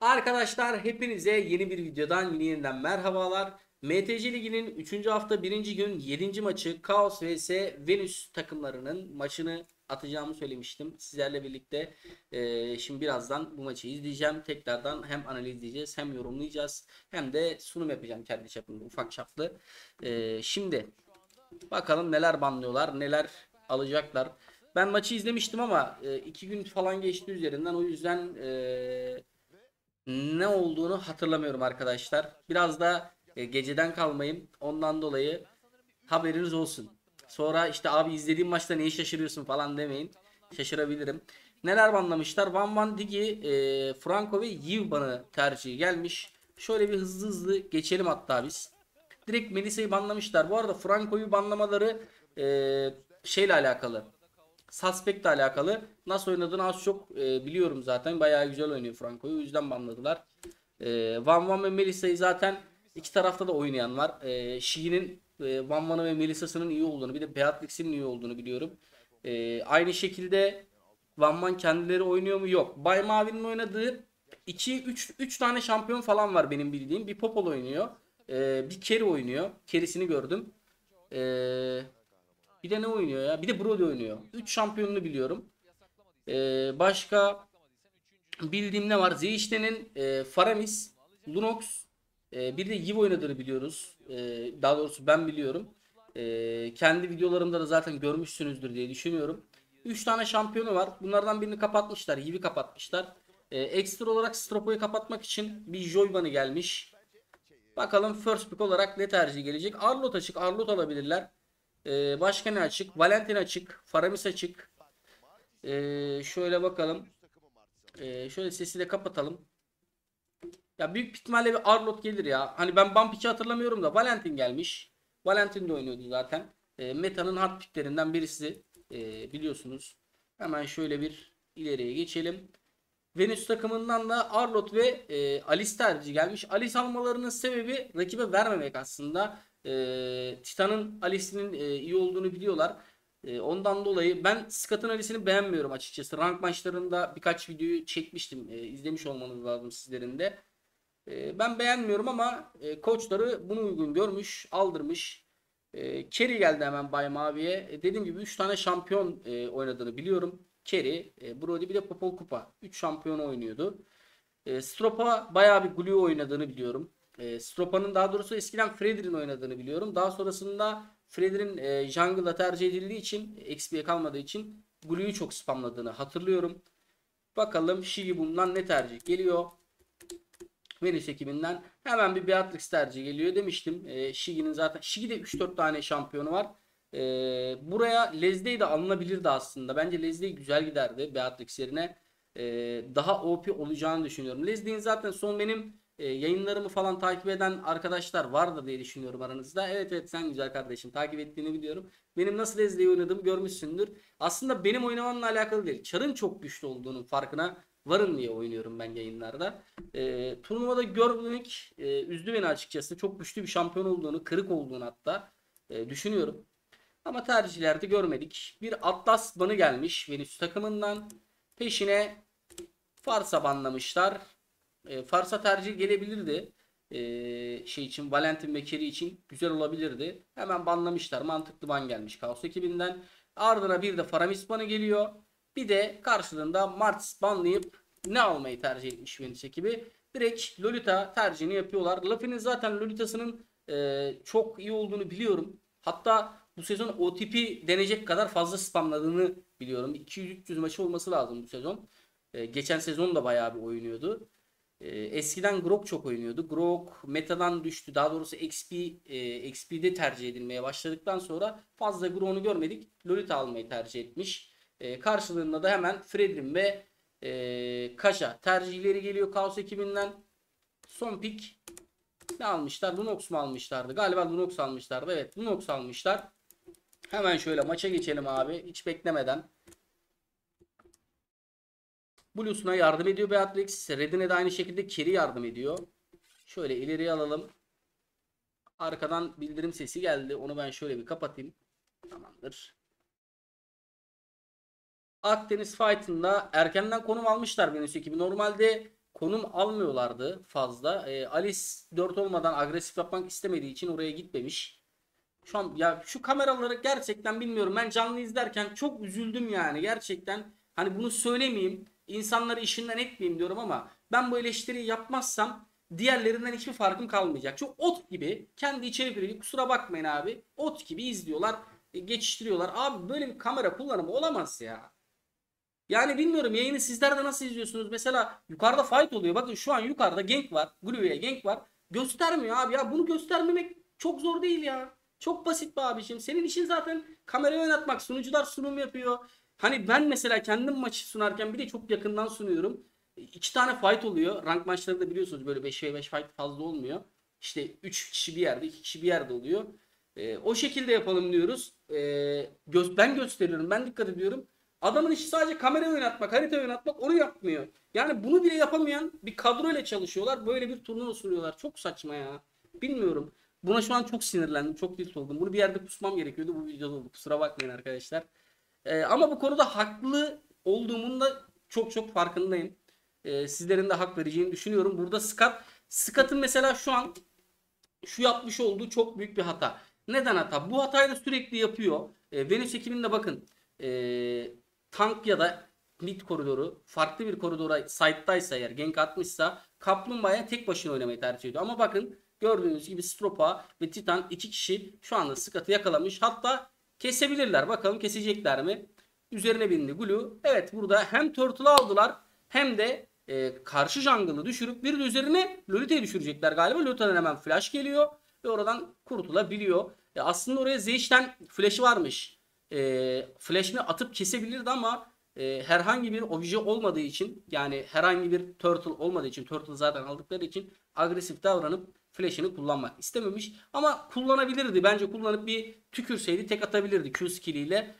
Arkadaşlar hepinize yeni bir videodan yeniden merhabalar. MTC Ligi'nin 3. hafta 1. gün 7. maçı Chaos vs Venus takımlarının maçını atacağımı söylemiştim. Sizlerle birlikte şimdi birazdan bu maçı izleyeceğim. Tekrardan hem analizleyeceğiz hem yorumlayacağız. Hem de sunum yapacağım kendi çapımda, ufak çaplı. Şimdi bakalım neler banlıyorlar, neler alacaklar. Ben maçı izlemiştim ama 2 gün falan geçti üzerinden, o yüzden ne olduğunu hatırlamıyorum arkadaşlar. Biraz da geceden kalmayayım, ondan dolayı haberiniz olsun. Sonra işte abi izlediğim maçta neyi şaşırıyorsun falan demeyin, şaşırabilirim. Neler banlamışlar? Van Van Digi, Franco ve Yivban'ı tercihi gelmiş. Şöyle bir hızlı geçelim hatta biz. Direkt Melisa'yı banlamışlar. Bu arada Franco'yu banlamaları şeyle alakalı, Suspect'le alakalı. Nasıl oynadığını az çok biliyorum zaten. Bayağı güzel oynuyor Franco'yu. O yüzden banladılar. Van Van ve Melisa'yı zaten iki tarafta da oynayan var. Shee'nin Van Van'ı ve Melisa'sının iyi olduğunu, bir de Beatrix'in iyi olduğunu biliyorum. Aynı şekilde Van Van kendileri oynuyor mu? Yok. Bay Mavi'nin oynadığı 3 tane şampiyon falan var benim bildiğim. Bir Popol oynuyor. Bir Kerry oynuyor. Kerry'sini gördüm. Bir de ne oynuyor ya? Bir de Brody oynuyor. 3 şampiyonunu biliyorum. Başka bildiğim ne var? Zeyişte'nin Faramis, Lunox, bir de Yiv oynadığını biliyoruz. Daha doğrusu ben biliyorum. Kendi videolarımda da zaten görmüşsünüzdür diye düşünüyorum. 3 tane şampiyonu var. Bunlardan birini kapatmışlar. Yiv'i kapatmışlar. Ekstra olarak Stropo'yu kapatmak için bir Joyban'ı gelmiş. Bakalım first pick olarak ne tercih gelecek? Arlot açık. Arlot alabilirler. Başka ne açık? Valentin açık. Faramis açık. Şöyle bakalım. Şöyle sesi de kapatalım. Ya büyük ihtimalle bir Arlot gelir ya. Hani ben bump pick'i hatırlamıyorum da Valentin gelmiş. Valentin de oynuyordu zaten. Meta'nın hot picklerinden birisi. Biliyorsunuz. Hemen şöyle bir ileriye geçelim. Venus takımından da Arlot ve Alice tercih gelmiş. Alice almalarının sebebi rakibe vermemek aslında. Titan'ın Alice'nin iyi olduğunu biliyorlar. Ondan dolayı ben Scott'ın Alice'ini beğenmiyorum açıkçası. Rank maçlarında birkaç videoyu çekmiştim. İzlemiş olmanız lazım sizlerin de. Ben beğenmiyorum ama koçları bunu uygun görmüş, aldırmış. Kerry geldi hemen Bay Mavi'ye. Dediğim gibi 3 tane şampiyon oynadığını biliyorum. Kerry, Brody bir de Popol Kupa. 3 şampiyon oynuyordu. Stropa bayağı bir glue oynadığını biliyorum. Stropa'nın, daha doğrusu eskiden Fredrin oynadığını biliyorum. Daha sonrasında Fredrin jungle'a tercih edildiği için, XP'ye kalmadığı için glue'yu çok spamladığını hatırlıyorum. Bakalım Shigibum'dan ne tercih geliyor? Venus ekibinden hemen bir Beatrix tercih geliyor demiştim. Shigi'nin zaten, Shigi'de 3-4 tane şampiyonu var. Buraya Leslie'yi de alınabilirdi aslında. Bence Leslie güzel giderdi Beatrix yerine. Daha OP olacağını düşünüyorum. Leslie'nin zaten son benim yayınlarımı falan takip eden arkadaşlar vardır diye düşünüyorum aranızda. Evet sen güzel kardeşim, takip ettiğini biliyorum. Benim nasıl Leslie'yi oynadığımı görmüşsündür. Aslında benim oynamamla alakalı değil. Çar'ın çok güçlü olduğunun farkına varın diye oynuyorum ben yayınlarda. Turnuvada Görgülük üzdü beni açıkçası. Çok güçlü bir şampiyon olduğunu, kırık olduğunu hatta düşünüyorum. Ama tercihlerde görmedik. Bir Atlas banı gelmiş Venüs takımından. Peşine Farsa banlamışlar. Farsa tercih gelebilirdi. Şey için, Valentin ve Kerry için güzel olabilirdi. Hemen banlamışlar. Mantıklı ban gelmiş Chaos ekibinden. Ardına bir de Faramis banı geliyor. Bir de karşılığında Martis banlayıp ne almayı tercih etmiş Venus ekibi? Direkt Lolita tercihini yapıyorlar. Luffy'nin zaten Lolita'sının çok iyi olduğunu biliyorum. Hatta bu sezon OTP denecek kadar fazla spamladığını biliyorum. 200-300 maçı olması lazım bu sezon. Geçen sezon da bayağı bir oynuyordu. Eskiden Grok çok oynuyordu. Grok metadan düştü. Daha doğrusu XP'de tercih edilmeye başladıktan sonra fazla Grok'unu görmedik. Lolita almayı tercih etmiş. Karşılığında da hemen Fredrin ve Kaja tercihleri geliyor Chaos ekibinden. Son pick ne almışlar? Lunox mu almışlardı? Galiba Lunox almışlardı. Evet, Lunox almışlar. Hemen şöyle maça geçelim abi, hiç beklemeden. Blue'suna yardım ediyor Beatrix. Red'ine de aynı şekilde Kerry yardım ediyor. Şöyle ileriye alalım. Arkadan bildirim sesi geldi. Onu ben şöyle bir kapatayım. Tamamdır. Akdeniz Fight'ında erkenden konum almışlar Venus ekibi. Normalde konum almıyorlardı fazla. Alice 4 olmadan agresif yapmak istemediği için oraya gitmemiş. Şu an ya şu kameraları gerçekten bilmiyorum. Ben canlı izlerken çok üzüldüm yani gerçekten. Hani bunu söylemeyeyim, insanları işinden etmeyeyim diyorum ama ben bu eleştiriyi yapmazsam diğerlerinden hiçbir farkım kalmayacak. Çok ot gibi kendi içeri biri, kusura bakmayın abi, ot gibi izliyorlar, geçiştiriyorlar. Abi böyle bir kamera kullanımı olamaz ya. Yani bilmiyorum, yayını sizler de nasıl izliyorsunuz? Mesela yukarıda fight oluyor. Bakın şu an yukarıda gank var. Glue'ye gank var. Göstermiyor abi ya. Bunu göstermemek çok zor değil ya. Çok basit be abiciğim. Senin işin zaten kamerayı oynatmak. Sunucular sunum yapıyor. Hani ben mesela kendim maçı sunarken bir de çok yakından sunuyorum. 2 tane fight oluyor. Rank maçlarında biliyorsunuz böyle 5v5 fight fazla olmuyor. İşte 3 kişi bir yerde, 2 kişi bir yerde oluyor. O şekilde yapalım diyoruz. Ben gösteriyorum. Ben dikkat ediyorum. Adamın işi sadece kamerayı oynatmak, haritayı oynatmak, onu yapmıyor. Yani bunu bile yapamayan bir kadroyla çalışıyorlar. Böyle bir turnuva sunuyorlar. Çok saçma ya. Bilmiyorum. Buna şu an çok sinirlendim. Çok tilt oldum. Bunu bir yerde kusmam gerekiyordu. Bu videoda kusura bakmayın arkadaşlar. Ama bu konuda haklı olduğumun da çok farkındayım. Sizlerin de hak vereceğini düşünüyorum. Burada Scott'ın mesela şu an şu yapmış olduğu çok büyük bir hata. Neden hata? Bu hatayı da sürekli yapıyor. Venüs ekibinde bakın. Tank ya da mid koridoru farklı bir koridora side'daysa, eğer gank atmışsa Kaplumbağa'ya tek başına oynamayı tercih ediyor. Ama bakın gördüğünüz gibi Stropa ve Titan 2 kişi şu anda Scott'ı yakalamış. Hatta kesebilirler. Bakalım kesecekler mi? Üzerine bindi Glue. Evet, burada hem Turtle'ı aldılar hem de karşı jungle'ı düşürüp bir de üzerine Lolita'yı düşürecekler galiba. Lolita'dan hemen flash geliyor ve oradan kurtulabiliyor. Aslında oraya Zeish'ten flash'ı varmış. Flash'ını atıp kesebilirdi ama herhangi bir obje olmadığı için, yani herhangi bir turtle olmadığı için, turtle zaten aldıkları için agresif davranıp flash'ını kullanmak istememiş. Ama kullanabilirdi. Bence kullanıp bir tükürseydi tek atabilirdi Q skilliyle.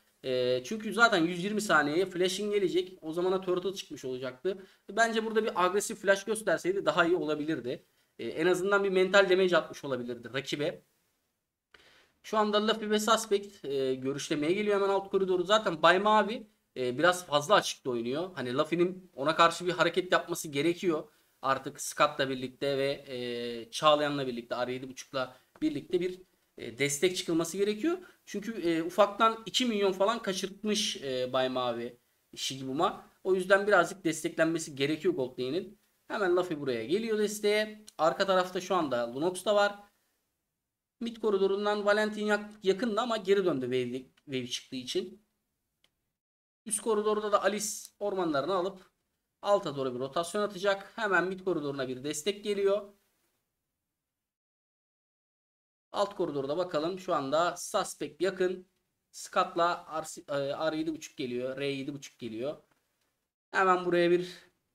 Çünkü zaten 120 saniyeye flash'in gelecek. O zamana turtle çıkmış olacaktı. Bence burada bir agresif flash gösterseydi daha iyi olabilirdi. En azından bir mental damage atmış olabilirdi rakibe. Şu anda Luffy ve Suspect görüşlemeye geliyor hemen alt koridoru. Zaten Bay Mavi biraz fazla açıkta oynuyor. Hani Luffy'nin ona karşı bir hareket yapması gerekiyor. Artık Scott'la birlikte ve Çağlayan'la birlikte, R7.5'la birlikte bir destek çıkılması gerekiyor. Çünkü ufaktan 2 milyon falan kaçırtmış Bay Mavi Shigibuma. O yüzden birazcık desteklenmesi gerekiyor Gold Lane'in. Hemen Luffy buraya geliyor desteğe. Arka tarafta şu anda Lunox da var. Mid koridorundan Valentin yakındı ama geri döndü wave çıktığı için. Üst koridorda da Alice ormanlarını alıp alta doğru bir rotasyon atacak. Hemen mid koridoruna bir destek geliyor. Alt koridorda bakalım şu anda Suspect yakın. Scott'la R7.5 geliyor. R7.5 geliyor. Hemen buraya bir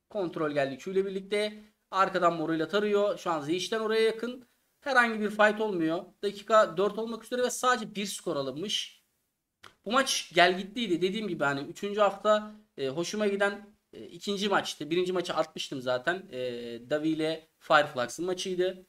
kontrol geldi Q ile birlikte. Arkadan moruyla tarıyor. Şu an Zeish'ten oraya yakın. Herhangi bir fight olmuyor. Dakika 4 olmak üzere ve sadece 1 skor alınmış. Bu maç gel gittiydi. Dediğim gibi hani 3. hafta hoşuma giden 2. maçtı. 1. maçı atmıştım zaten. Davi ile Fireflux'ın maçıydı.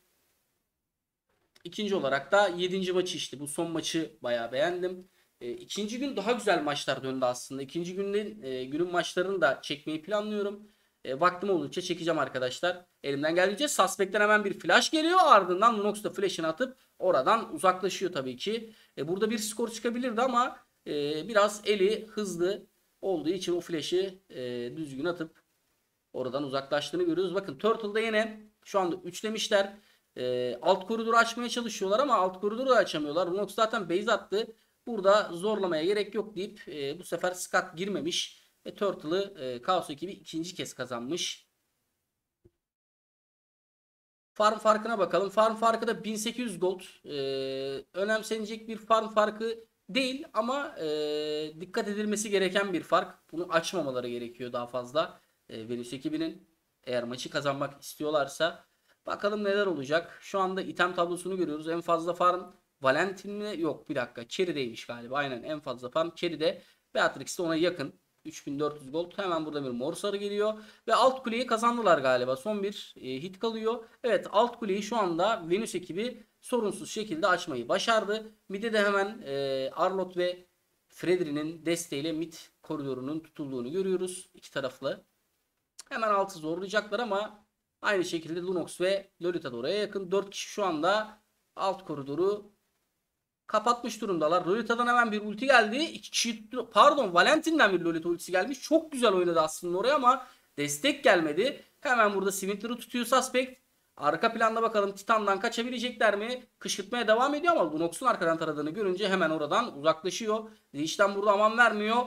2. olarak da 7. maçı işte. Bu son maçı bayağı beğendim. 2. gün daha güzel maçlar döndü aslında. 2. günün maçlarını da çekmeyi planlıyorum. Vaktim oldukça çekeceğim arkadaşlar. Elimden geldiğince Suspect'ten hemen bir flash geliyor. Ardından Lunox da flash'ını atıp oradan uzaklaşıyor tabii ki. Burada bir skor çıkabilirdi ama biraz eli hızlı olduğu için o flash'ı düzgün atıp oradan uzaklaştığını görüyoruz. Bakın Turtle'da yine şu anda üçlemişler. Alt koridoru açmaya çalışıyorlar ama alt koridoru da açamıyorlar. Lunox zaten base attı. Burada zorlamaya gerek yok deyip bu sefer Scott girmemiş. Ve Turtle'ı Chaos ekibi 2. kez kazanmış. Farm farkına bakalım. Farm farkı da 1800 gold. Önemsenecek bir farm farkı değil ama dikkat edilmesi gereken bir fark. Bunu açmamaları gerekiyor daha fazla. Venüs ekibinin eğer maçı kazanmak istiyorlarsa. Bakalım neler olacak. Şu anda item tablosunu görüyoruz. En fazla farm Valentin mi? Yok bir dakika. Cherry'deymiş galiba. Aynen, en fazla farm Cherry'de. Beatrix de ona yakın. 3400 gold. Hemen burada bir mor sarı geliyor. Ve alt kuleyi kazandılar galiba. Son bir hit kalıyor. Evet, alt kuleyi şu anda Venüs ekibi sorunsuz şekilde açmayı başardı. Mid'e de hemen Arlott ve Fredrin'in desteğiyle mid koridorunun tutulduğunu görüyoruz. İki taraflı. Hemen altı zorlayacaklar ama Aynı şekilde Lunox ve Lolita da oraya yakın. 4 kişi şu anda alt koridoru kapatmış durumdalar. Lolita'dan hemen bir ulti geldi. Valentin'den bir Lolita ultisi gelmiş. Çok güzel oynadı aslında oraya ama destek gelmedi. Hemen burada Smith'leri tutuyor Suspect. Arka planda bakalım Titan'dan kaçabilecekler mi? Kışkırtmaya devam ediyor ama Lunox'un arkadan taradığını görünce hemen oradan uzaklaşıyor. Leech'ten burada aman vermiyor.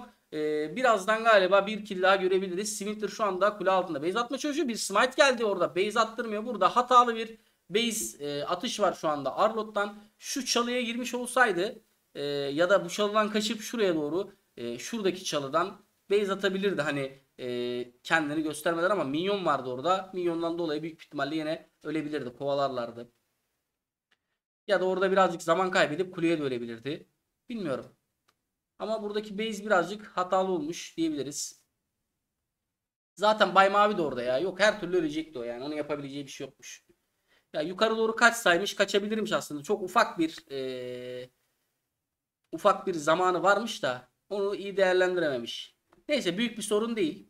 Birazdan galiba bir kill daha görebiliriz. Smith'ler şu anda kule altında base atma çalışıyor. Bir smite geldi orada. Base attırmıyor. Burada hatalı bir base atış var şu anda Arlot'tan. Şu çalıya girmiş olsaydı ya da bu çalıdan kaçıp şuraya doğru şuradaki çalıdan base atabilirdi. Hani kendini göstermeden ama minyon vardı orada. Minyondan dolayı büyük ihtimalle yine ölebilirdi. Kovalarlardı. Ya da orada birazcık zaman kaybedip kuleye de ölebilirdi. Bilmiyorum. Ama buradaki base birazcık hatalı olmuş diyebiliriz. Zaten Bay Mavi de orada ya. Yok, her türlü ölecekti o yani. Onun yapabileceği bir şey yokmuş. Ya yukarı doğru kaçsaymış, kaçabilirmiş aslında. Çok ufak bir zamanı varmış da onu iyi değerlendirememiş. Neyse, büyük bir sorun değil.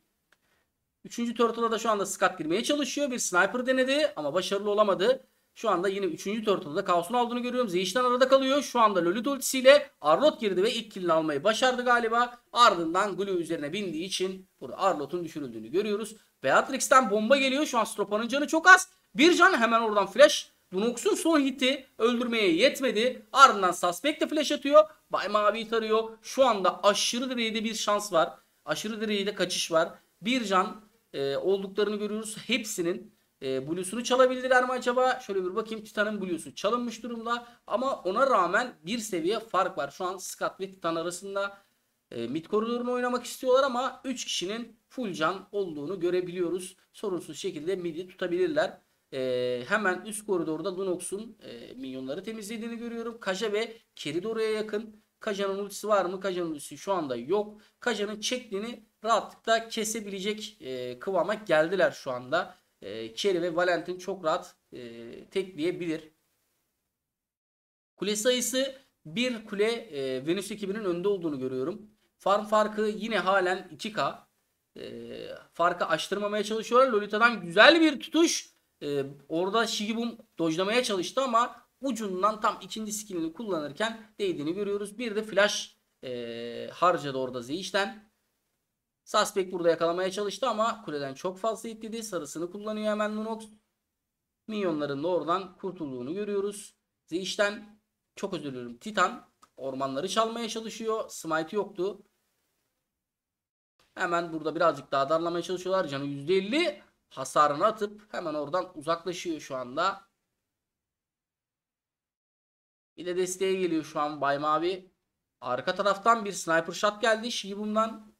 3. Turtle'a da şu anda Scott girmeye çalışıyor. Bir sniper denedi ama başarılı olamadı. Şu anda yine 3. Turtle'da kaosun aldığını görüyorum. Zeyş'ten arada kalıyor. Şu anda Lolita ultisiyle Arlot girdi ve ilk killini almayı başardı galiba. Ardından Glue üzerine bindiği için burada Arlot'un düşürüldüğünü görüyoruz. Beatrix'ten bomba geliyor. Şu an Stropa'nın canı çok az. Bir can, hemen oradan flash. Lunox'un son hiti öldürmeye yetmedi. Ardından Suspect de flash atıyor. Bay Mavi'yi tarıyor. Şu anda aşırı derecede bir şans var. Aşırı derecede kaçış var. Bir can olduklarını görüyoruz. Hepsinin Blue'sunu çalabildiler mi acaba? Şöyle bir bakayım. Titan'ın Blue'su çalınmış durumda. Ama ona rağmen bir seviye fark var. Şu an Scott ve Titan arasında mid koridorunu oynamak istiyorlar ama 3 kişinin full can olduğunu görebiliyoruz. Sorunsuz şekilde mid'i tutabilirler. Hemen üst koridorda Lunox'un minyonları temizlediğini görüyorum. Kaja ve Kerid oraya yakın. Kaja'nın ultisi var mı? Kaja'nın ultisi şu anda yok. Kaja'nın çektiğini rahatlıkla kesebilecek kıvama geldiler şu anda. Kerry ve Valentin çok rahat tekleyebilir. Kule sayısı 1 kule Venus ekibinin önde olduğunu görüyorum. Farm farkı yine halen 2K. Farkı aştırmamaya çalışıyorlar. Lolita'dan güzel bir tutuş. Orada Shigibum dojlamaya çalıştı ama ucundan tam ikinci skinini kullanırken değdiğini görüyoruz. Bir de flash harcadı orada Zeish'ten. Suspect burada yakalamaya çalıştı ama kuleden çok fazla itledi. Sarısını kullanıyor hemen Lunox. Minyonların da oradan kurtulduğunu görüyoruz. Zeish'ten, çok özür dilerim, Titan ormanları çalmaya çalışıyor. Smite yoktu. Hemen burada birazcık daha darlamaya çalışıyorlar. Canı %50 hasarını atıp hemen oradan uzaklaşıyor şu anda. Bir de desteğe geliyor şu an Bay Mavi. Arka taraftan bir sniper shot geldi Shibum'dan.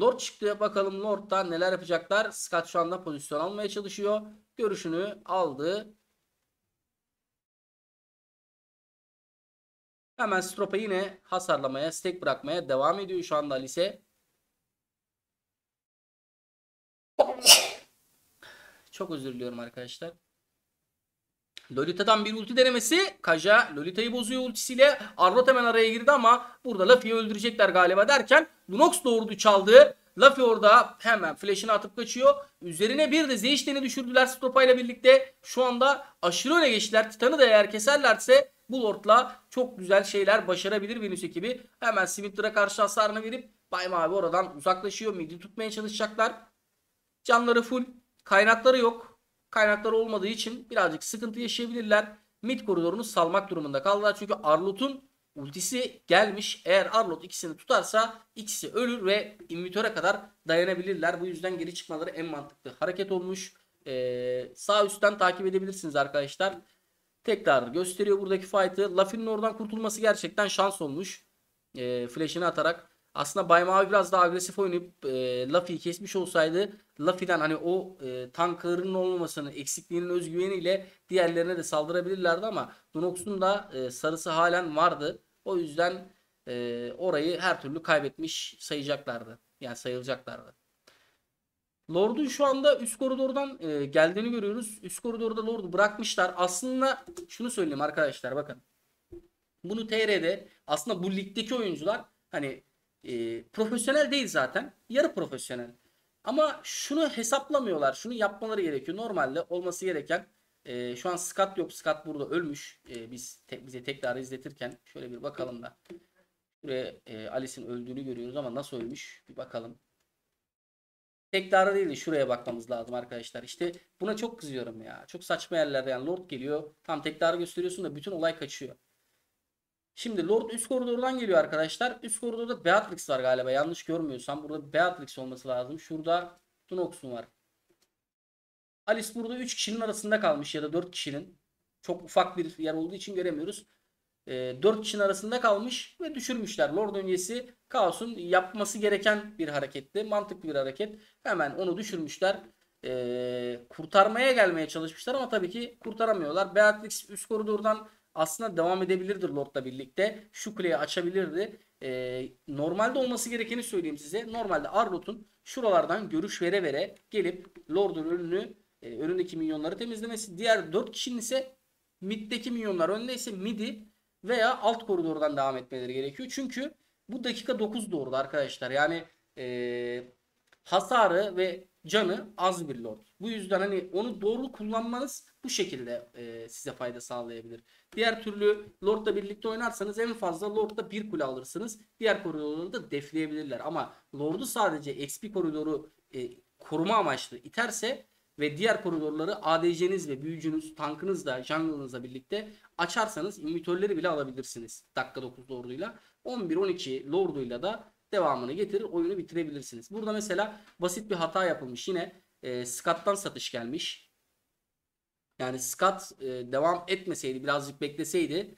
Lord çıktı. Bakalım Lord'da neler yapacaklar. Scott şu anda pozisyon almaya çalışıyor. Görüşünü aldı. Hemen Stropa yine hasarlamaya, stack bırakmaya devam ediyor şu anda Alice. Çok özür diliyorum arkadaşlar. Lolita'dan bir ulti denemesi. Kaja Lolita'yı bozuyor ultisiyle. Arlot hemen araya girdi ama burada Luffy'yi öldürecekler galiba derken Lunox doğurdu, çaldı. Luffy orada hemen flash'ını atıp kaçıyor. Üzerine bir de Zeish'ten düşürdüler Stropa'yla birlikte. Şu anda aşırı öne geçtiler. Titan'ı da eğer keserlerse bu Lord'la çok güzel şeyler başarabilir Venus ekibi. Hemen Smitra'ya karşı hasarını verip Bay Mavi oradan uzaklaşıyor. Mid'i tutmaya çalışacaklar. Canları full. Kaynakları yok. Kaynakları olmadığı için birazcık sıkıntı yaşayabilirler. Mid koridorunu salmak durumunda kaldılar. Çünkü Arlot'un ultisi gelmiş. Eğer Arlot ikisini tutarsa ikisi ölür ve invitöre kadar dayanabilirler. Bu yüzden geri çıkmaları en mantıklı hareket olmuş. Sağ üstten takip edebilirsiniz arkadaşlar. Tekrar gösteriyor buradaki fight'ı. Luffy'nin oradan kurtulması gerçekten şans olmuş. Flash'ini atarak. Aslında Bay Mavi biraz daha agresif oynayıp Luffy'yi kesmiş olsaydı, Luffy'den hani o tanklarının olmamasını, eksikliğinin özgüveniyle diğerlerine de saldırabilirlerdi ama Lunox'un da sarısı halen vardı. O yüzden orayı her türlü kaybetmiş sayacaklardı. Yani sayılacaklardı. Lord'un şu anda üst koridordan geldiğini görüyoruz. Üst koridorda Lord'u bırakmışlar. Aslında şunu söyleyeyim arkadaşlar, bakın. Bunu TR'de aslında bu ligdeki oyuncular hani profesyonel değil zaten. Yarı profesyonel. Ama şunu hesaplamıyorlar. Şunu yapmaları gerekiyor. Normalde olması gereken şu an Scott yok. Scott burada ölmüş. Bize tekrar izletirken şöyle bir bakalım da. Buraya Alice'in öldüğünü görüyoruz ama nasıl ölmüş? Bir bakalım. Tekrar değil de şuraya bakmamız lazım arkadaşlar. İşte buna çok kızıyorum ya. Çok saçma yerlerde yani. Lord geliyor. Tam tekrar gösteriyorsun da bütün olay kaçıyor. Şimdi Lord üst koridordan geliyor arkadaşlar. Üst koridorda Beatrix var galiba. Yanlış görmüyorsam burada Beatrix olması lazım. Şurada Tunox'un var. Alice burada 3 kişinin arasında kalmış ya da 4 kişinin. Çok ufak bir yer olduğu için göremiyoruz. 4 kişinin arasında kalmış ve düşürmüşler. Lord öncesi Kaos'un yapması gereken bir hareketti. Mantıklı bir hareket. Hemen onu düşürmüşler. Kurtarmaya gelmeye çalışmışlar ama tabii ki kurtaramıyorlar. Beatrix üst koridordan aslında devam edebilirdir Lord'la birlikte. Şu kuleyi açabilirdi. Normalde olması gerekeni söyleyeyim size. Normalde Arlot'un şuralardan görüş vere vere gelip Lord'un önündeki minyonları temizlemesi. Diğer 4 kişinin ise middeki minyonlar önündeyse midi veya alt koridordan devam etmeleri gerekiyor. Çünkü bu dakika 9 doğurdu arkadaşlar. Yani hasarı ve canı az bir Lord. Bu yüzden hani onu doğru kullanmanız bu şekilde size fayda sağlayabilir. Diğer türlü Lord'la birlikte oynarsanız en fazla Lord'la bir kule alırsınız. Diğer koridorları da defleyebilirler. Ama Lord'u sadece XP koridoru koruma amaçlı iterse ve diğer koridorları ADC'niz ve büyücünüz, tankınızla, jungle'ınızla birlikte açarsanız invitörleri bile alabilirsiniz. Dakika 9 Lord'uyla. 11-12 Lord'uyla da devamını getirir, oyunu bitirebilirsiniz. Burada mesela basit bir hata yapılmış. Yine Scott'tan satış gelmiş. Yani Scott devam etmeseydi, birazcık bekleseydi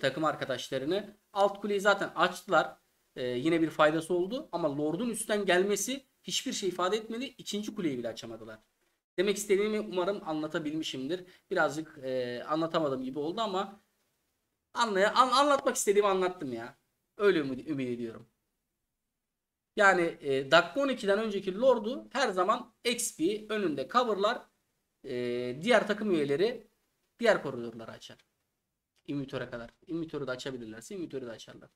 takım arkadaşlarını. Alt kuleyi zaten açtılar. Yine bir faydası oldu. Ama Lord'un üstten gelmesi hiçbir şey ifade etmedi. İkinci kuleyi bile açamadılar. Demek istediğimi umarım anlatabilmişimdir. Birazcık anlatamadım gibi oldu ama anlatmak istediğimi anlattım ya. Öyle ümit ediyorum. Yani dakika 12'den önceki Lord'u her zaman XP önünde coverlar. Diğer takım üyeleri diğer koridorları açar. İnvitöre kadar. İnvitörü de açabilirlerse invitörü de açarlar.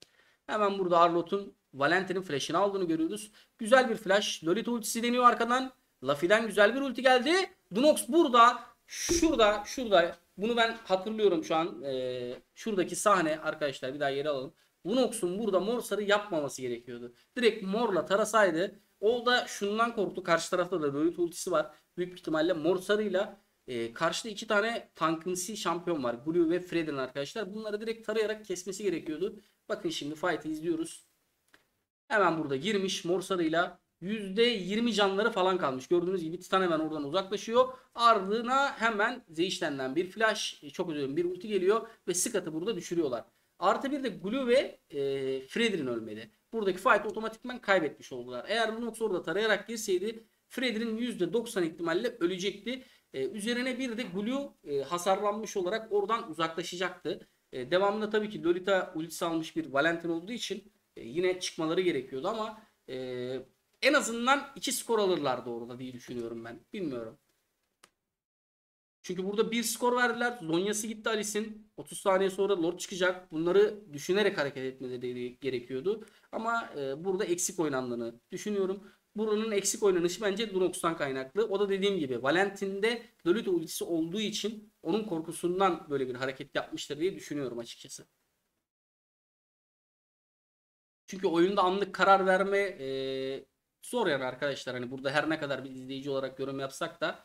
Hemen burada Arlot'un Valentin'in flash'ini aldığını görüyoruz. Güzel bir flash. Lolita ultisi deniyor arkadan. Luffy'den güzel bir ulti geldi. Dunox burada. Şurada. Bunu ben hatırlıyorum şu an. Şuradaki sahne arkadaşlar, bir daha yeri alalım. Lunox'un burada mor sarı yapmaması gerekiyordu. Direkt morla tarasaydı. O da şundan korktu. Karşı tarafta da Lolita ultisi var. Büyük ihtimalle mor sarıyla karşıda 2 tane tankımsı şampiyon var. Blue ve Fred'in arkadaşlar. Bunları direkt tarayarak kesmesi gerekiyordu. Bakın şimdi fight'ı izliyoruz. Hemen burada girmiş mor sarıyla. %20 canları falan kalmış. Gördüğünüz gibi Titan hemen oradan uzaklaşıyor. Ardına hemen Zeishten'den bir flash, çok özür dilerim, bir ulti geliyor ve Scott'ı burada düşürüyorlar. Artı bir de Glue ve Fredrin ölmedi. Buradaki fight otomatikman kaybetmiş oldular. Eğer Lunox orada tarayarak girseydi Fredrin %90 ihtimalle ölecekti. Üzerine bir de Glue hasarlanmış olarak oradan uzaklaşacaktı. Devamında tabii ki Lolita ultisi almış bir Valentin olduğu için yine çıkmaları gerekiyordu ama en azından 2 skor alırlar doğruda diye düşünüyorum ben. Bilmiyorum. Çünkü burada bir skor verdiler. Zonya'sı gitti Alice'in. 30 saniye sonra Lord çıkacak. Bunları düşünerek hareket etmeleri gerekiyordu. Ama burada eksik oynandığını düşünüyorum. Buranın eksik oynanışı bence Dunox'tan kaynaklı. O da dediğim gibi Valentin'de Lolita ultisi olduğu için onun korkusundan böyle bir hareket yapmıştır diye düşünüyorum açıkçası. Çünkü oyunda anlık karar verme zor yani arkadaşlar. Hani burada her ne kadar bir izleyici olarak yorum yapsak da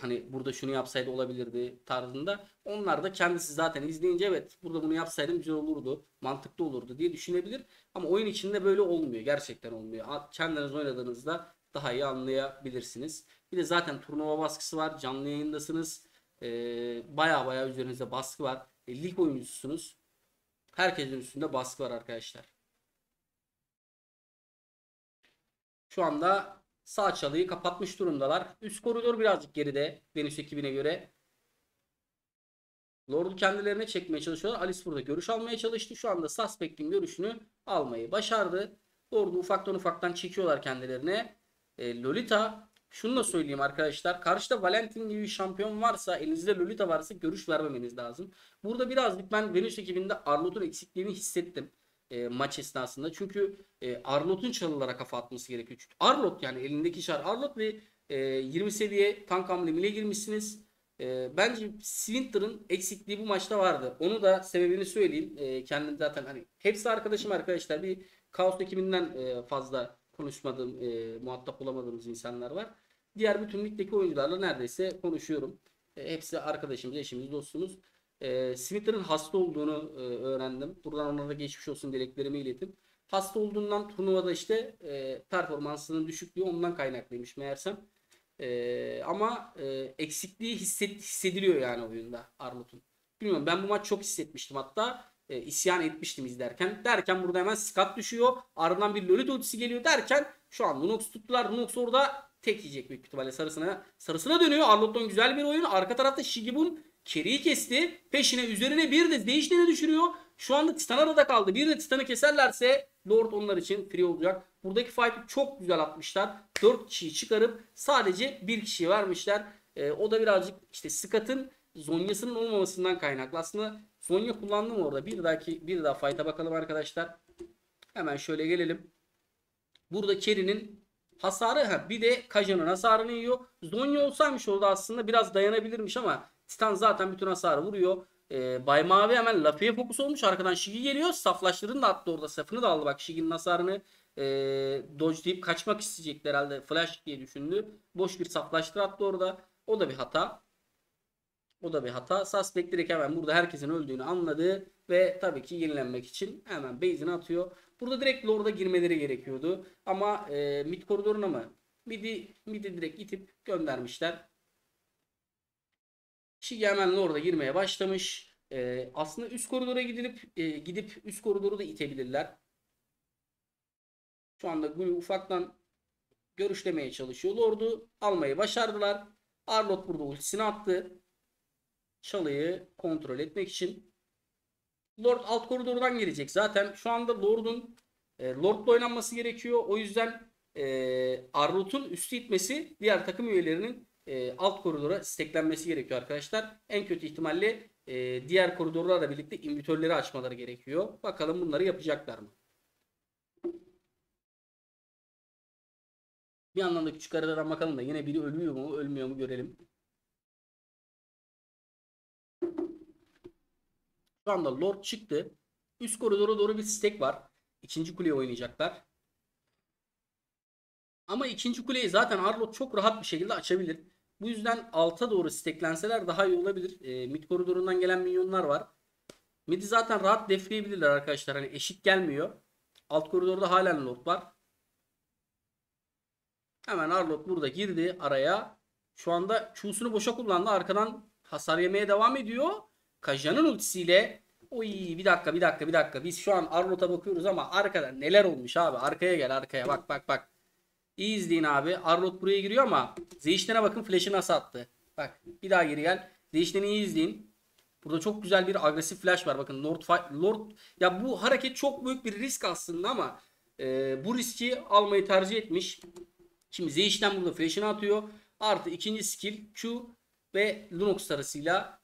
hani burada şunu yapsaydı olabilirdi tarzında. Onlar da kendisi zaten izleyince evet burada bunu yapsaydım güzel olurdu, mantıklı olurdu diye düşünebilir. Ama oyun içinde böyle olmuyor. Gerçekten olmuyor. Kendiniz oynadığınızda daha iyi anlayabilirsiniz. Bir de zaten turnuva baskısı var. Canlı yayındasınız. Baya üzerinizde baskı var. Lig oyuncusunuz. Herkesin üstünde baskı var arkadaşlar. Şu anda sağ çalıyı kapatmış durumdalar. Üst koridor birazcık geride Venüs ekibine göre. Lord'u kendilerine çekmeye çalışıyorlar. Alice burada görüş almaya çalıştı. Şu anda Suspect'in görüşünü almayı başardı. Lord'u ufaktan çekiyorlar kendilerine. Lolita, şunu da söyleyeyim arkadaşlar. Karşıda Valentin gibi bir şampiyon varsa, elinizde Lolita varsa görüş vermemeniz lazım. Burada birazcık ben Venüs ekibinde Arlot'un eksikliğini hissettim. maç esnasında. Çünkü Arnold'un çalılara kafa atması gerekiyor. Arnold, yani elindeki işaret Arnold ve 20 seviye tank hamlemiyle girmişsiniz. Bence Swinter'ın eksikliği bu maçta vardı. Onu da sebebini söyleyeyim. Kendim zaten hani hepsi arkadaşım arkadaşlar. Bir Kaos ekibinden fazla konuşmadığım, muhatap olamadığımız insanlar var. Diğer bütün ligdeki oyuncularla neredeyse konuşuyorum. Hepsi arkadaşımız, eşimiz, dostumuz. Swinter'ın hasta olduğunu öğrendim. Buradan onlara da geçmiş olsun dileklerimi iletim. Hasta olduğundan turnuvada işte performansının düşüklüğü ondan kaynaklıymış meğersem. Ama eksikliği hissediliyor yani oyunda Arnold'un. Bilmiyorum, ben bu maç çok hissetmiştim, hatta isyan etmiştim izlerken. Derken burada hemen Scott düşüyor. Ardından bir Lolit ultisi geliyor derken şu an Lunox tuttular. Lunox orada tek yiyecek büyük ihtimalle, sarısına dönüyor. Arnold'un güzel bir oyunu. Arka tarafta Shigibun Keri'yi kesti. Peşine üzerine bir de Değişnen'i düşürüyor. Şu anda Titan arada kaldı. Bir de Titan'ı keserlerse Lord onlar için free olacak. Buradaki fight'ı çok güzel atmışlar. 4 kişiyi çıkarıp sadece 1 kişiyi vermişler. O da birazcık işte Scott'ın Zonya'sının olmamasından kaynaklı. Aslında Zonya kullandım orada. Bir daha fight'a bakalım arkadaşlar. Hemen şöyle gelelim. Burada Keri'nin hasarı, bir de Kaja'nın hasarını yiyor. Zonya olsaymış orada aslında biraz dayanabilirmiş ama Titan zaten bütün hasarı vuruyor. Bay Mavi hemen Lafi'ye fokus olmuş. Arkadan Shigi geliyor. Saflaştırın da attı orada. Safını da aldı. Bak Shigi'nin hasarını dodge deyip kaçmak isteyecekler herhalde. Flash diye düşündü. Boş bir saflaştır attı orada. O da bir hata. Suspect direkt hemen burada herkesin öldüğünü anladı. Ve tabii ki yenilenmek için hemen base'ini atıyor. Burada direkt Lord'a girmeleri gerekiyordu. Ama mid koridoruna mı? Mid'i direkt itip göndermişler. Shigi hemen orada girmeye başlamış. Aslında üst koridora gidip üst koridoru da itebilirler. Şu anda Gulli ufaktan görüşlemeye çalışıyor. Lord'u almayı başardılar. Arnold burada ultisini attı. Çalıyı kontrol etmek için. Lord alt koridordan gelecek. Zaten şu anda Lord'la oynanması gerekiyor. O yüzden Arnold'un üstü itmesi diğer takım üyelerinin alt koridora steklenmesi gerekiyor arkadaşlar. En kötü ihtimalle diğer koridorlarla birlikte invitörleri açmaları gerekiyor. Bakalım bunları yapacaklar mı? Bir yandan da küçük aradan bakalım da yine biri ölmüyor mu ölmüyor mu görelim. Şu anda Lord çıktı. Üst koridora doğru bir stek var. İkinci kuleye oynayacaklar. Ama ikinci kuleyi zaten Arnold çok rahat bir şekilde açabilir. Bu yüzden alta doğru steklenseler daha iyi olabilir. Mid koridorundan gelen minyonlar var. Mid'i zaten rahat defleyebilirler arkadaşlar. Hani eşit gelmiyor. Alt koridorda halen Lord var. Hemen Arnold burada girdi araya. Şu anda Q'sunu boşa kullandı. Arkadan hasar yemeye devam ediyor. Kaja'nın ultisiyle. Oy, bir dakika. Biz şu an Arnold'a bakıyoruz ama arkada neler olmuş abi. Arkaya gel, arkaya bak. İyi izleyin abi. Arnold buraya giriyor ama Zeyşten'e bakın flash'ı nasıl attı. Bak bir daha geri gel. Zeyşten'i iyi izleyin. Burada çok güzel bir agresif flash var. Bakın Lord ya bu hareket çok büyük bir risk aslında ama bu riski almayı tercih etmiş. Şimdi Zeyşten burada flash'ını atıyor. Artı ikinci skill Q ve Lunox arasıyla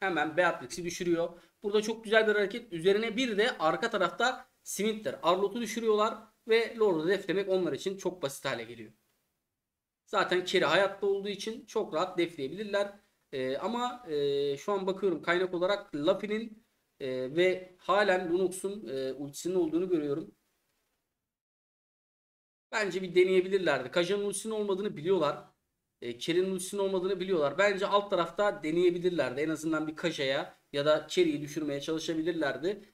hemen Beatrix'i düşürüyor. Burada çok güzel bir hareket. Üzerine bir de arka tarafta Swinter. Arnold'u düşürüyorlar. Ve Lord'u deflemek onlar için çok basit hale geliyor. Zaten Keri hayatta olduğu için çok rahat defleyebilirler. Ama şu an bakıyorum kaynak olarak Lafi'nin ve halen Lunox'un ultisinin olduğunu görüyorum. Bence bir deneyebilirlerdi. Kaja'nın ultisinin olmadığını biliyorlar. Keri'nin ultisinin olmadığını biliyorlar. Bence alt tarafta deneyebilirlerdi. En azından bir Kaja'ya ya da Keri'yi düşürmeye çalışabilirlerdi.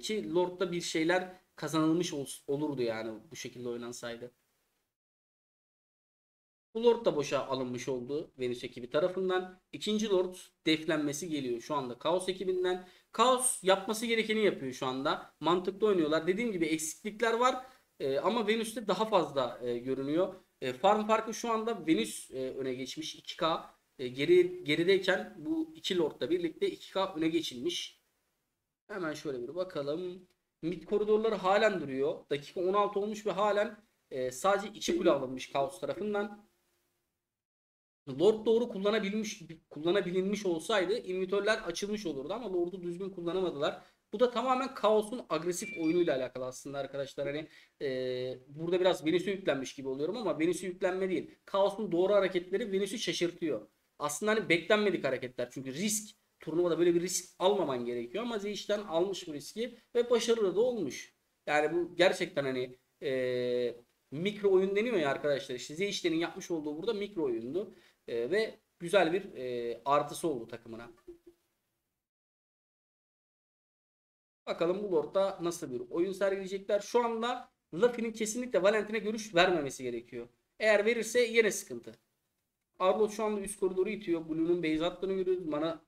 Ki Lord'da bir şeyler kazanılmış olurdu yani bu şekilde oynansaydı. Bu Lord da boşa alınmış oldu Venüs ekibi tarafından. İkinci Lord deflenmesi geliyor şu anda Kaos ekibinden. Kaos yapması gerekeni yapıyor şu anda. Mantıklı oynuyorlar. Dediğim gibi eksiklikler var ama Venüs'te daha fazla görünüyor. Farm farkı şu anda Venüs öne geçmiş 2K. Gerideyken bu iki Lord'la birlikte 2K öne geçilmiş. Hemen şöyle bir bakalım. Mid koridorları halen duruyor. Dakika 16 olmuş ve halen sadece 2 kule alınmış Kaos tarafından. Lord doğru kullanabilinmiş olsaydı invitörler açılmış olurdu ama Lord'u düzgün kullanamadılar. Bu da tamamen Kaos'un agresif oyunuyla alakalı aslında arkadaşlar. Hani burada biraz Venüs'e yüklenmiş gibi oluyorum ama Venüs'e yüklenme değil. Kaos'un doğru hareketleri Venüs'ü şaşırtıyor. Aslında hani beklenmedik hareketler. Çünkü risk, turnuvada böyle bir risk almaman gerekiyor ama Ziyiş'ten almış bu riski ve başarılı da olmuş. Yani bu gerçekten hani mikro oyun deniyor ya arkadaşlar. İşte Ziyiş'lerin yapmış olduğu burada mikro oyundu ve güzel bir artısı oldu takımına. Bakalım bu lordda nasıl bir oyun sergileyecekler. Şu anda Luffy'nin kesinlikle Valentine görüş vermemesi gerekiyor. Eğer verirse yine sıkıntı. Arlott şu anda üst koridoru itiyor. Blue'nun base attığını görüyoruz. Mana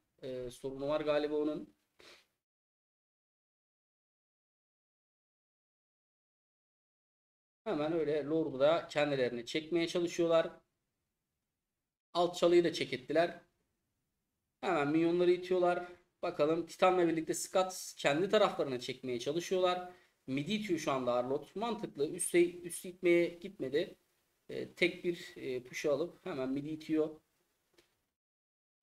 sorunu var galiba onun. Hemen öyle lordu da kendilerini çekmeye çalışıyorlar. Alt çalıyı da çek ettiler. Hemen minyonları itiyorlar. Bakalım Titan'la birlikte Scott kendi taraflarına çekmeye çalışıyorlar. Midi itiyor şu anda Arlott. Mantıklı. Üstü itmeye gitmedi. Tek bir push'u alıp hemen midi itiyor.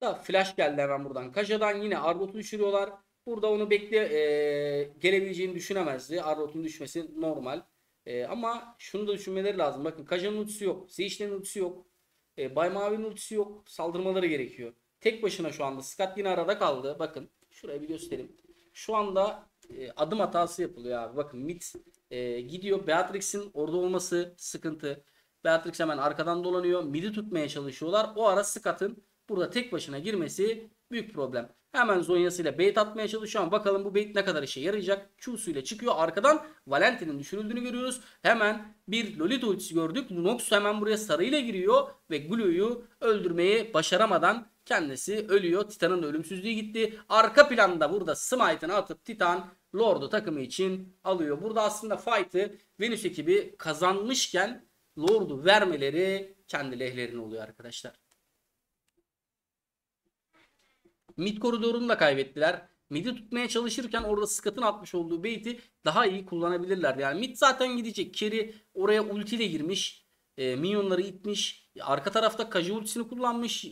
Da flash geldi hemen buradan. Kaja'dan yine Arlott'u düşürüyorlar. Burada onu gelebileceğini düşünemezdi. Arlott'un düşmesi normal. Ama şunu da düşünmeleri lazım. Bakın Kaja'nın ultisi yok. Zeyş'lerin ultisi yok. Bay Mavi'nin ultisi yok. Saldırmaları gerekiyor. Tek başına şu anda. Scott yine arada kaldı. Bakın şurayı bir göstereyim. Şu anda adım hatası yapılıyor abi. Bakın mid gidiyor. Beatrix'in orada olması sıkıntı. Beatrix hemen arkadan dolanıyor. Mid'i tutmaya çalışıyorlar. O ara Scott'ın burada tek başına girmesi büyük problem. Hemen Zonya'sıyla bait atmaya çalışıyor ama bakalım bu bait ne kadar işe yarayacak. Q'suyla çıkıyor. Arkadan Valentin'in düşürüldüğünü görüyoruz. Hemen bir Lolita ultisi gördük. Nox hemen buraya sarıyla giriyor ve Glue'yu öldürmeyi başaramadan kendisi ölüyor. Titan'ın ölümsüzlüğü gitti. Arka planda burada smite'ını atıp Titan Lord'u takımı için alıyor. Burada aslında fight'ı Venüs ekibi kazanmışken Lord'u vermeleri kendi lehlerine oluyor arkadaşlar. Mid koridorunu da kaybettiler. Mid'i tutmaya çalışırken orada Scott'ın atmış olduğu bait'i daha iyi kullanabilirler. Yani mid zaten gidecek. Carry oraya ultiyle girmiş. Minyonları itmiş. Arka tarafta Kaji ultisini kullanmış.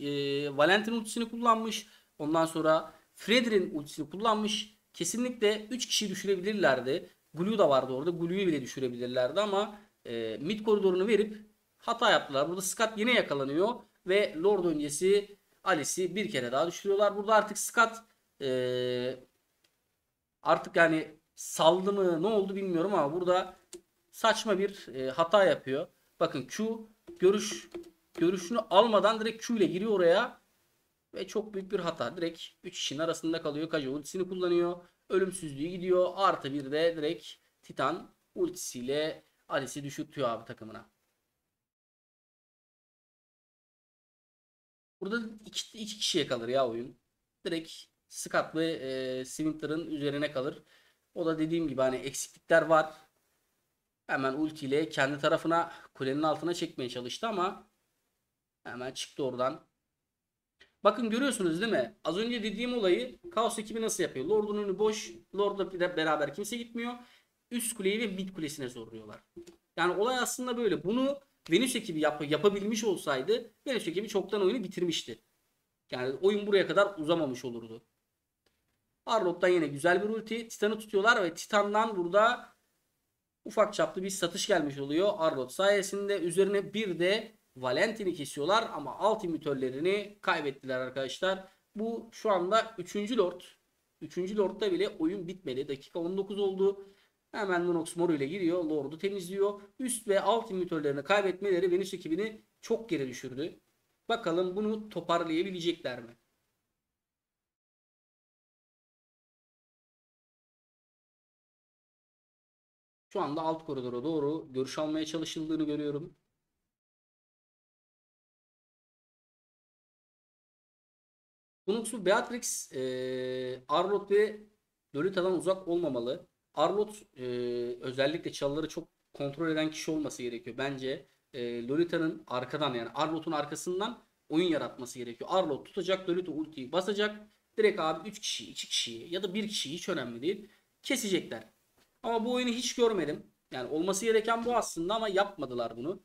Valentin ultisini kullanmış. Ondan sonra Fredrin ultisini kullanmış. Kesinlikle 3 kişiyi düşürebilirlerdi. Glue da vardı orada. Glue'yu bile düşürebilirlerdi ama mid koridorunu verip hata yaptılar. Burada Scott yine yakalanıyor ve Lord öncesi Alice'i bir kere daha düşürüyorlar. Burada artık Scott artık yani saldı mı ne oldu bilmiyorum ama burada saçma bir hata yapıyor. Bakın Q görüşünü almadan direkt Q ile giriyor oraya ve çok büyük bir hata. Direkt 3 kişinin arasında kalıyor. Kaja ultisini kullanıyor. Ölümsüzlüğü gidiyor. Artı bir de direkt Titan ultisiyle Alice'i düşürtüyor abi takımına. Burada iki kişiye kalır ya oyun. Direkt Scott ve Swinter'ın üzerine kalır. O da dediğim gibi hani eksiklikler var. Hemen ultiyle kendi tarafına kulenin altına çekmeye çalıştı ama hemen çıktı oradan. Bakın görüyorsunuz değil mi? Az önce dediğim olayı Kaos ekibi nasıl yapıyor? Lord'un önü boş. Lord'la beraber kimse gitmiyor. Üst kuleyi ve mid kulesine zorluyorlar. Yani olay aslında böyle. Bunu Venüs ekibi yapabilmiş olsaydı Venüs ekibi çoktan oyunu bitirmişti. Yani oyun buraya kadar uzamamış olurdu. Arlott'tan yine güzel bir ulti. Titan'ı tutuyorlar ve Titan'dan burada ufak çaplı bir satış gelmiş oluyor. Arlott sayesinde üzerine bir de Valentin'i kesiyorlar ama alt imitörlerini kaybettiler arkadaşlar. Bu şu anda 3. Lord. 3. Lord'da bile oyun bitmedi. Dakika 19 oldu. Hemen Lunox Moru ile giriyor. Lord'u temizliyor. Üst ve alt imitörlerini kaybetmeleri Venüs ekibini çok geri düşürdü. Bakalım bunu toparlayabilecekler mi? Şu anda alt koridora doğru görüş almaya çalışıldığını görüyorum. Lunox'u Beatrix, Arlott ve Lolita'dan uzak olmamalı. Arlott özellikle çalıları çok kontrol eden kişi olması gerekiyor. Bence Lolita'nın arkadan yani Arlott'un arkasından oyun yaratması gerekiyor. Arlott tutacak, Lolita ultiyi basacak. Direkt abi 3 kişiyi, 2 kişiyi ya da 1 kişiyi hiç önemli değil. Kesecekler. Ama bu oyunu hiç görmedim. Yani olması gereken bu aslında ama yapmadılar bunu.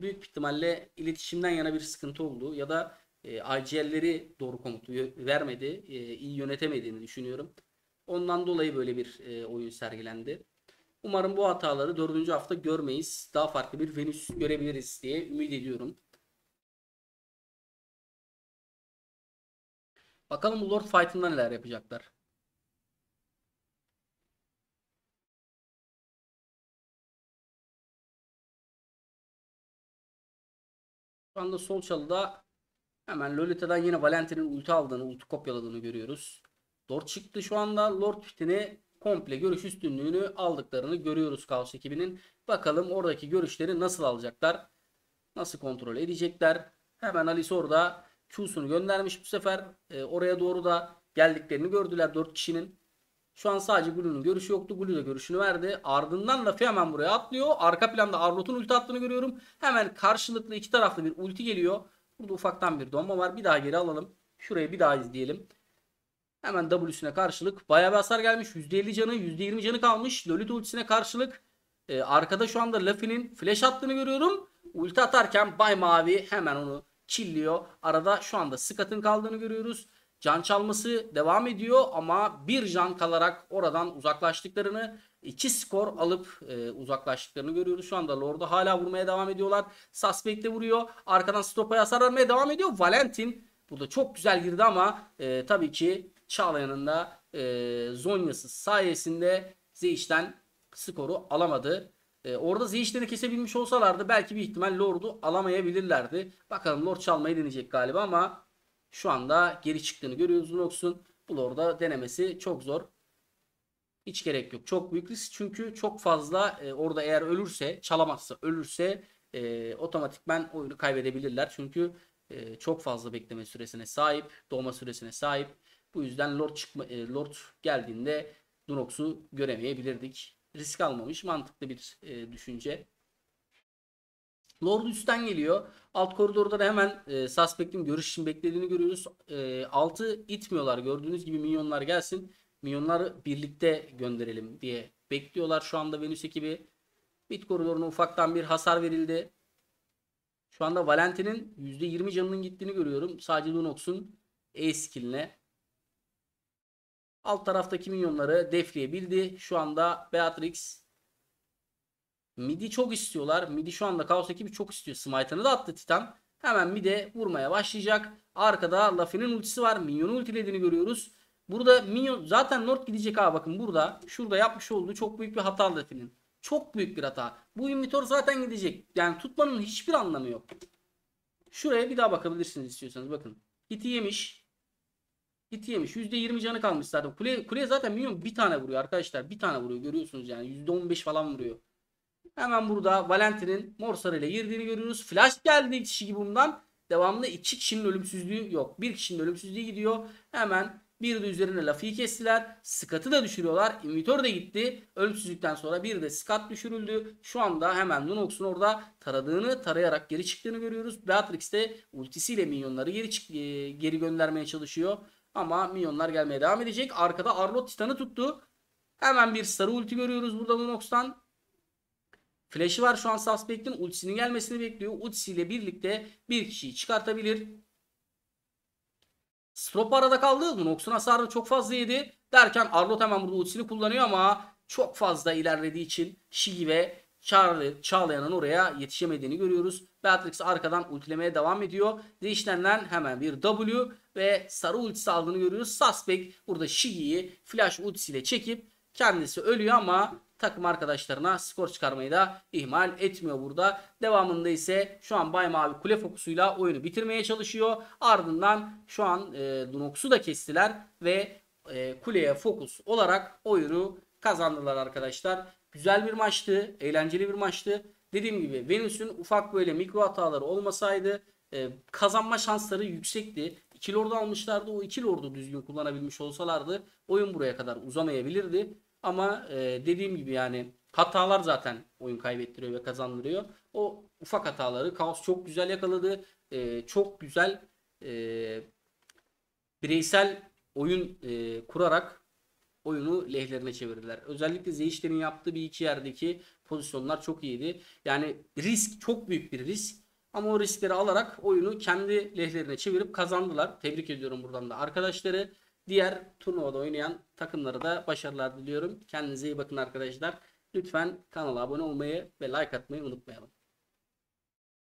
Büyük ihtimalle iletişimden yana bir sıkıntı oldu. Ya da IGL'leri doğru komutu vermedi. İyi yönetemediğini düşünüyorum. Ondan dolayı böyle bir oyun sergilendi. Umarım bu hataları 4. hafta görmeyiz. Daha farklı bir Venüs görebiliriz diye ümit ediyorum. Bakalım bu Lord Fight'ından neler yapacaklar. Şu anda sol çalıda hemen Lolita'dan yine Valentin'in ulti aldığını, ulti kopyaladığını görüyoruz. Lord çıktı şu anda. Lord Fit'ini komple görüş üstünlüğünü aldıklarını görüyoruz Kaos ekibinin. Bakalım oradaki görüşleri nasıl alacaklar? Nasıl kontrol edecekler? Hemen Alice orada Q'sunu göndermiş bu sefer. Oraya doğru da geldiklerini gördüler 4 kişinin. Şu an sadece Blue'nun görüşü yoktu. Blue da görüşünü verdi. Ardından Luffy hemen buraya atlıyor. Arka planda Arlot'un ulti attığını görüyorum. Hemen karşılıklı iki taraflı bir ulti geliyor. Burada ufaktan bir donma var. Bir daha geri alalım. Şurayı bir daha izleyelim. Hemen W'sine karşılık bayağı bir hasar gelmiş. %50 canı, %20 canı kalmış. Lolita ultisine karşılık arkada şu anda Luffy'nin flash attığını görüyorum. Ulti atarken Bay Mavi hemen onu killiyor. Arada şu anda Scott'ın kaldığını görüyoruz. Can çalması devam ediyor ama bir can kalarak oradan uzaklaştıklarını, 2 skor alıp uzaklaştıklarını görüyoruz. Şu anda Lord'a hala vurmaya devam ediyorlar. Suspect de vuruyor. Arkadan Stopa'ya hasar vermeye devam ediyor. Valentin burada çok güzel girdi ama tabii ki Çağlayan'ın da Zonya'sı sayesinde Zeish'ten skoru alamadı. Orada Zeish'leri kesebilmiş olsalardı belki bir ihtimal Lord'u alamayabilirlerdi. Bakalım Lord çalmayı deneyecek galiba ama şu anda geri çıktığını görüyoruz Nox'un. Bu Lord'a denemesi çok zor. Hiç gerek yok. Çok büyük risk çünkü çok fazla orada eğer ölürse, çalamazsa ölürse otomatikmen oyunu kaybedebilirler. Çünkü çok fazla bekleme süresine sahip, doğma süresine sahip. Bu yüzden Lord geldiğinde Dunox'u göremeyebilirdik. Risk almamış. Mantıklı bir düşünce. Lord üstten geliyor. Alt koridorda da hemen Suspect'in görüş için beklediğini görüyoruz. Altı itmiyorlar. Gördüğünüz gibi minyonlar gelsin. Minyonları birlikte gönderelim diye bekliyorlar şu anda Venüs ekibi. Mid koridoruna ufaktan bir hasar verildi. Şu anda Valentin'in %20 canının gittiğini görüyorum. Sadece Dunox'un E skill'ine. Alt taraftaki minyonları defleyebildi. Şu anda Beatrix. Midi çok istiyorlar. Midi şu anda Kaos ekibi çok istiyor. Smite'ını da attı Titan. Hemen Mid'e vurmaya başlayacak. Arkada Luffy'nin ultisi var. Minyon'un ultilediğini görüyoruz. Burada minyon zaten Lord gidecek abi. Bakın burada. Şurada yapmış olduğu çok büyük bir hata Luffy'nin. Çok büyük bir hata. Bu inhibitor zaten gidecek. Yani tutmanın hiçbir anlamı yok. Şuraya bir daha bakabilirsiniz istiyorsanız. Bakın. Hit'i yemiş. Hit yemiş. %20 canı kalmış zaten. Kuleye zaten minyon bir tane vuruyor arkadaşlar. Bir tane vuruyor. Görüyorsunuz yani. %15 falan vuruyor. Hemen burada Valentin'in mor sarıyla girdiğini görüyoruz. Flash geldi kişi gibi bundan. Devamlı 2 kişinin ölümsüzlüğü yok. 1 kişinin ölümsüzlüğü gidiyor. Hemen bir de üzerine Luffy'yi kestiler. Scott'ı da düşürüyorlar. İnvitör de gitti. Ölümsüzlükten sonra bir de Scott düşürüldü. Şu anda hemen Lunox'un orada tarayarak geri çıktığını görüyoruz. Beatrix de ultisiyle minyonları geri göndermeye çalışıyor. Ama minyonlar gelmeye devam edecek. Arkada Arlott Titan'ı tuttu. Hemen bir sarı ulti görüyoruz burada Lunox'tan. Flash'ı var şu an Suspect'in. Ultisinin gelmesini bekliyor. Ultisiyle birlikte bir kişiyi çıkartabilir. Strop arada kaldı. Lunox'un hasarını çok fazla yedi. Derken Arlott hemen burada ultisini kullanıyor ama çok fazla ilerlediği için Shiggy ve Çağlayan'ın oraya yetişemediğini görüyoruz. Beatrix arkadan ultilemeye devam ediyor. Değişlenen hemen bir W ve sarı ultisi aldığını görüyoruz. Suspect burada Shiggy'yi flash ultisiyle çekip kendisi ölüyor ama takım arkadaşlarına skor çıkarmayı da ihmal etmiyor burada. Devamında ise şu an Bay Mavi kule fokusuyla oyunu bitirmeye çalışıyor. Ardından şu an Dunox'u da kestiler ve kuleye fokus olarak oyunu kazandılar arkadaşlar. Güzel bir maçtı. Eğlenceli bir maçtı. Dediğim gibi Venüs'ün ufak böyle mikro hataları olmasaydı kazanma şansları yüksekti. 2 lordu almışlardı. O 2 lordu düzgün kullanabilmiş olsalardı oyun buraya kadar uzamayabilirdi. Ama dediğim gibi yani hatalar zaten oyun kaybettiriyor ve kazandırıyor. O ufak hataları Kaos çok güzel yakaladı. Çok güzel bireysel oyun kurarak oyunu lehlerine çevirdiler. Özellikle Zeish'lerin yaptığı bir iki yerdeki pozisyonlar çok iyiydi. Yani risk çok büyük bir risk. Ama o riskleri alarak oyunu kendi lehlerine çevirip kazandılar. Tebrik ediyorum buradan da arkadaşları. diğer turnuvada oynayan takımlara da başarılar diliyorum. Kendinize iyi bakın arkadaşlar. Lütfen kanala abone olmayı ve like atmayı unutmayalım.